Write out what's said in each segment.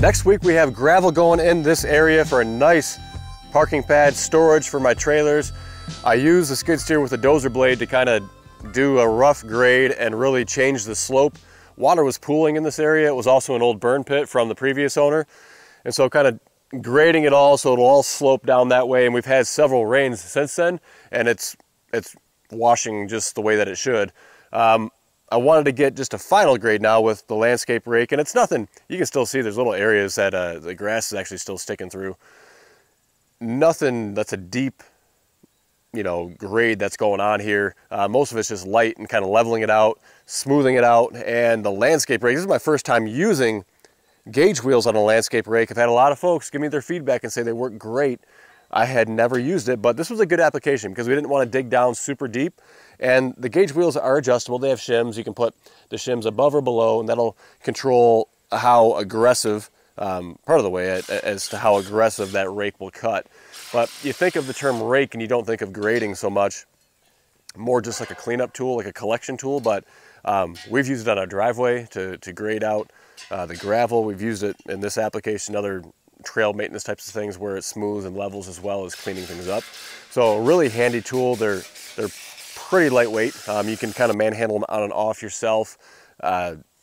Next week we have gravel going in this area for a nice parking pad, storage for my trailers. I use the skid steer with a dozer blade to kind of do a rough grade and really change the slope. Water was pooling in this area. It was also an old burn pit from the previous owner. And so kind of grading it all so it'll all slope down that way. And we've had several rains since then, and it's washing just the way that it should. I wanted to get just a final grade now with the landscape rake, and it's nothing. You can still see there's little areas that the grass is actually still sticking through. Nothing that's a deep, you know, grade that's going on here. Most of it's just light and kind of leveling it out, smoothing it out. And the landscape rake, this is my first time using gauge wheels on a landscape rake. I've had a lot of folks give me their feedback and say they work great. I had never used it, but this was a good application because we didn't want to dig down super deep. And the gauge wheels are adjustable. They have shims. You can put the shims above or below, and that'll control how aggressive, part of the way, as to how aggressive that rake will cut. But you think of the term rake and you don't think of grading so much, more just like a cleanup tool, like a collection tool. But we've used it on our driveway to grade out the gravel. We've used it in this application, other trail maintenance types of things where it smooths and levels as well as cleaning things up. So a really handy tool. They're pretty lightweight. You can kind of manhandle them on and off yourself.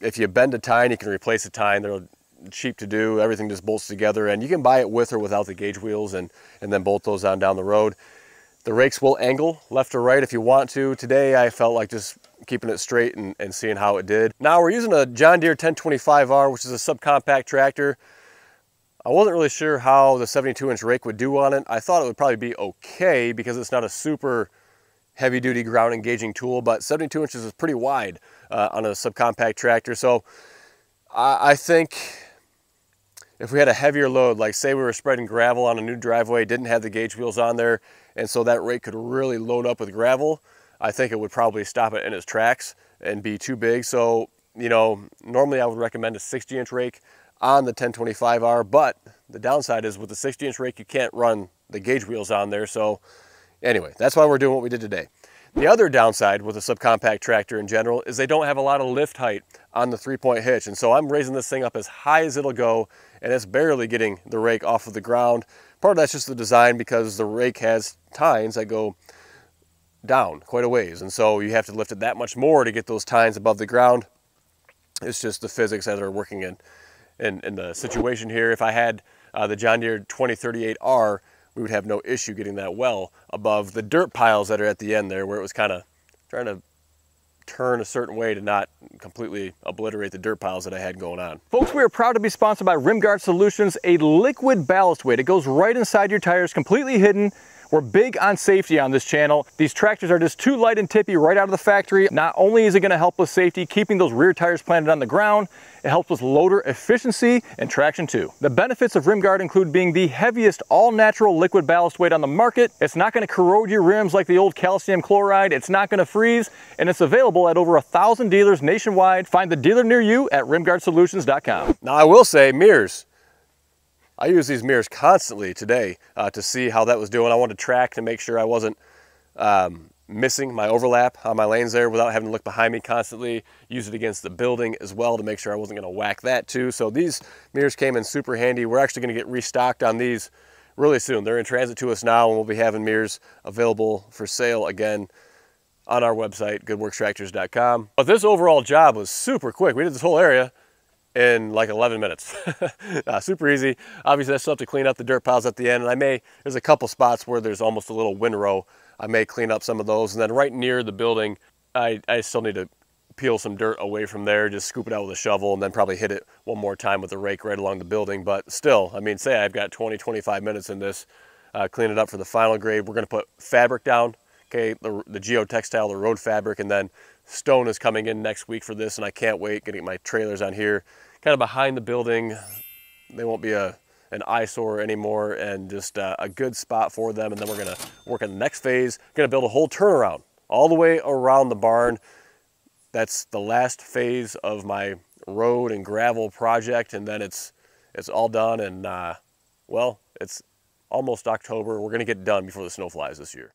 If you bend a tine, you can replace a tine. They're cheap to do. Everything just bolts together, and you can buy it with or without the gauge wheels and then bolt those on down the road. The rakes will angle left or right if you want to. Today I felt like just keeping it straight and seeing how it did. Now we're using a John Deere 1025R, which is a subcompact tractor. I wasn't really sure how the 72-inch rake would do on it. I thought it would probably be okay because it's not a super heavy-duty ground engaging tool, but 72 inches is pretty wide on a subcompact tractor. So I think if we had a heavier load, like say we were spreading gravel on a new driveway, didn't have the gauge wheels on there, and so that rake could really load up with gravel, I think it would probably stop it in its tracks and be too big. So, you know, normally I would recommend a 60-inch rake on the 1025R, but the downside is with the 60-inch rake, you can't run the gauge wheels on there. So anyway, that's why we're doing what we did today. The other downside with a subcompact tractor in general is they don't have a lot of lift height on the three-point hitch. And so I'm raising this thing up as high as it'll go, and it's barely getting the rake off of the ground. Part of that's just the design because the rake has tines that go down quite a ways. And so you have to lift it that much more to get those tines above the ground. It's just the physics that are working in the situation here. If I had the John Deere 2038R, we would have no issue getting that well above the dirt piles that are at the end there, where it was kind of trying to turn a certain way to not completely obliterate the dirt piles that I had going on. Folks, we are proud to be sponsored by RimGuard Solutions, a liquid ballast weight. It goes right inside your tires, completely hidden. We're big on safety on this channel. These tractors are just too light and tippy right out of the factory. Not only is it going to help with safety, keeping those rear tires planted on the ground, it helps with loader efficiency and traction too. The benefits of RimGuard include being the heaviest all-natural liquid ballast weight on the market. It's not going to corrode your rims like the old calcium chloride. It's not going to freeze, and it's available at over 1,000 dealers nationwide. Find the dealer near you at RimGuardSolutions.com. Now I will say, mirrors. I use these mirrors constantly today to see how that was doing. I wanted to track to make sure I wasn't missing my overlap on my lanes there without having to look behind me constantly. Use it against the building as well to make sure I wasn't going to whack that too. So these mirrors came in super handy. We're actually going to get restocked on these really soon. They're in transit to us now, and we'll be having mirrors available for sale again on our website, goodworkstractors.com. But this overall job was super quick. We did this whole area in like 11 minutes. Super easy. Obviously I still have to clean up the dirt piles at the end, and I may, there's a couple spots where there's almost a little windrow. I may clean up some of those, and then right near the building, I still need to peel some dirt away from there, just scoop it out with a shovel, and then probably hit it one more time with a rake right along the building. But still, I mean, say I've got 20-25 minutes in this, clean it up for the final grade. We're gonna put fabric down, okay, the geotextile, the road fabric, and then stone is coming in next week for this, and I can't wait getting my trailers on here. Kind of behind the building, they won't be an eyesore anymore, and just a good spot for them. And then we're gonna work on the next phase. Gonna build a whole turnaround all the way around the barn. That's the last phase of my road and gravel project, and then it's all done, and well, it's almost October. We're gonna get done before the snow flies this year.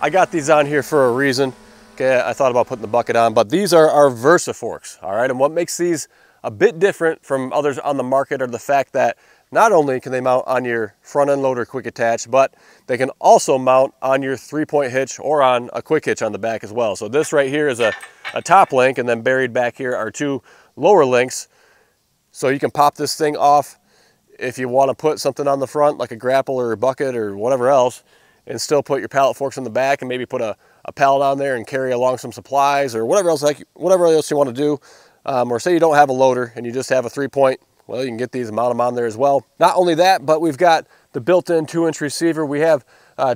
I got these on here for a reason. Okay, I thought about putting the bucket on, but these are our VersaForks, all right? And what makes these a bit different from others on the market are the fact that not only can they mount on your front end loader quick attach, but they can also mount on your 3-point hitch or on a quick hitch on the back as well. So this right here is a top link, and then buried back here are two lower links. So you can pop this thing off if you want to put something on the front, like a grapple or a bucket or whatever else, and still put your pallet forks in the back and maybe put a pallet on there and carry along some supplies or whatever else you want to do. Or say you don't have a loader and you just have a 3-point, well, you can get these and mount them on there as well. Not only that, but we've got the built-in 2-inch receiver. We have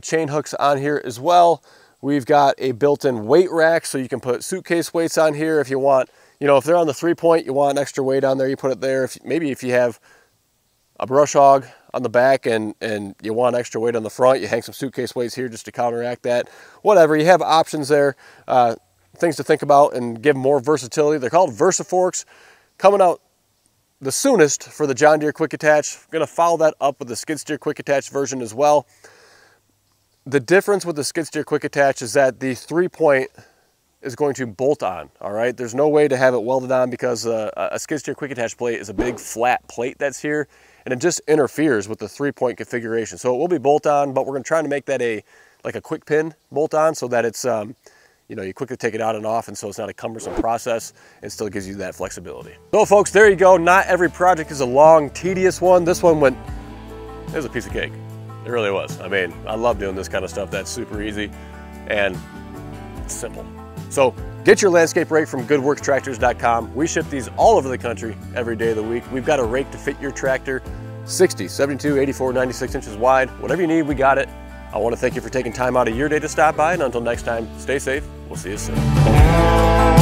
chain hooks on here as well. We've got a built-in weight rack, so you can put suitcase weights on here if you want. You know, if they're on the 3-point, you want extra weight on there, you put it there. Maybe if you have a brush hog on the back and you want extra weight on the front, you hang some suitcase weights here just to counteract that. Whatever, you have options there, things to think about and give more versatility. They're called VersaForks, coming out the soonest for the John Deere quick attach. I'm gonna follow that up with the skid steer quick attach version as well. The difference with the skid steer quick attach is that the 3-point is going to bolt on, all right? There's no way to have it welded on because a skid steer quick attach plate is a big flat plate that's here, and it just interferes with the 3-point configuration. So it will be bolt on, but we're gonna try to make that like a quick pin bolt on so that it's, you know, you quickly take it out and off, and so it's not a cumbersome process. It still gives you that flexibility. So folks, there you go. Not every project is a long, tedious one. This one it was a piece of cake. It really was. I mean, I love doing this kind of stuff. That's super easy and it's simple. So get your landscape rake from goodworkstractors.com. We ship these all over the country every day of the week. We've got a rake to fit your tractor, 60, 72, 84, 96 inches wide. Whatever you need, we got it. I want to thank you for taking time out of your day to stop by, and until next time, stay safe. We'll see you soon.